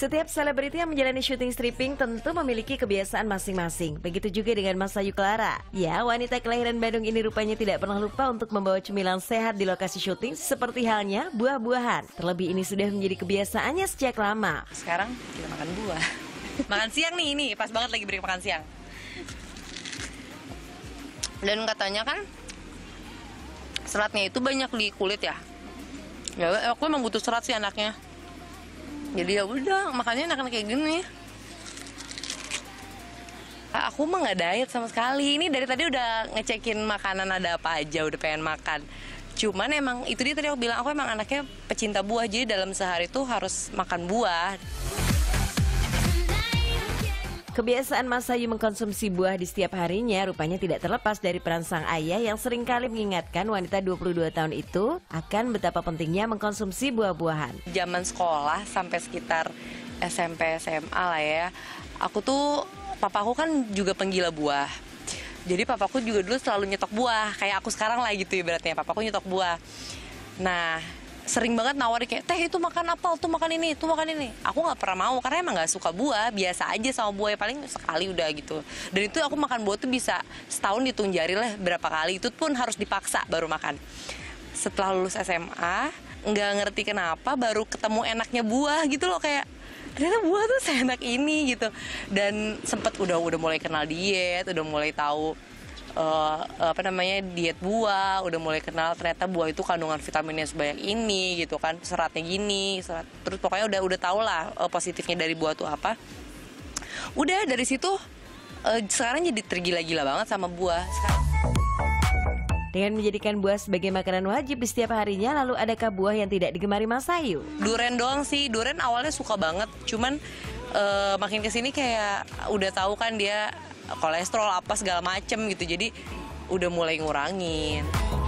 Setiap selebriti yang menjalani syuting stripping tentu memiliki kebiasaan masing-masing. Begitu juga dengan Mas Ayu Clara. Ya, wanita kelahiran Bandung ini rupanya tidak pernah lupa untuk membawa cemilan sehat di lokasi syuting, seperti halnya buah-buahan. Terlebih ini sudah menjadi kebiasaannya sejak lama. Sekarang kita makan buah. Makan siang nih, ini pas banget lagi break makan siang. Dan katanya kan seratnya itu banyak di kulit ya. Ya, aku emang butuh serat sih anaknya. Jadi ya udah, makannya enak-enak kayak gini. Aku mah nggak diet sama sekali. Ini dari tadi udah ngecekin makanan ada apa aja, udah pengen makan. Cuman emang itu dia tadi aku bilang, aku emang anaknya pecinta buah. Jadi dalam sehari tuh harus makan buah. Kebiasaan Mas Ayu mengkonsumsi buah di setiap harinya rupanya tidak terlepas dari peran sang ayah yang seringkali mengingatkan wanita 22 tahun itu akan betapa pentingnya mengkonsumsi buah-buahan. Zaman sekolah sampai sekitar SMP, SMA lah ya, aku tuh, papaku kan juga penggila buah. Jadi papaku juga dulu selalu nyetok buah, kayak aku sekarang lah gitu ibaratnya, papaku nyetok buah. Nah, sering banget nawarin kayak, teh itu makan apel, tuh makan ini, tuh makan ini. Aku nggak pernah mau karena emang nggak suka buah, biasa aja sama buah, paling sekali udah gitu. Dan itu aku makan buah tuh bisa setahun dihitung jari lah berapa kali, itu pun harus dipaksa baru makan. Setelah lulus SMA, nggak ngerti kenapa baru ketemu enaknya buah gitu loh, kayak ternyata buah tuh seenak ini gitu. Dan sempet udah mulai kenal diet, udah mulai tahu diet buah, udah mulai kenal ternyata buah itu kandungan vitaminnya sebanyak ini gitu kan, seratnya gini, serat. Terus pokoknya udah tau lah positifnya dari buah tuh apa. Udah dari situ sekarang jadi tergila-gila banget sama buah. Sekarang. Dengan menjadikan buah sebagai makanan wajib di setiap harinya, lalu adakah buah yang tidak digemari Mas Ayu? Duren doang sih, duren awalnya suka banget, cuman makin kesini kayak udah tahu kan dia kolesterol apa segala macem gitu, jadi udah mulai ngurangin.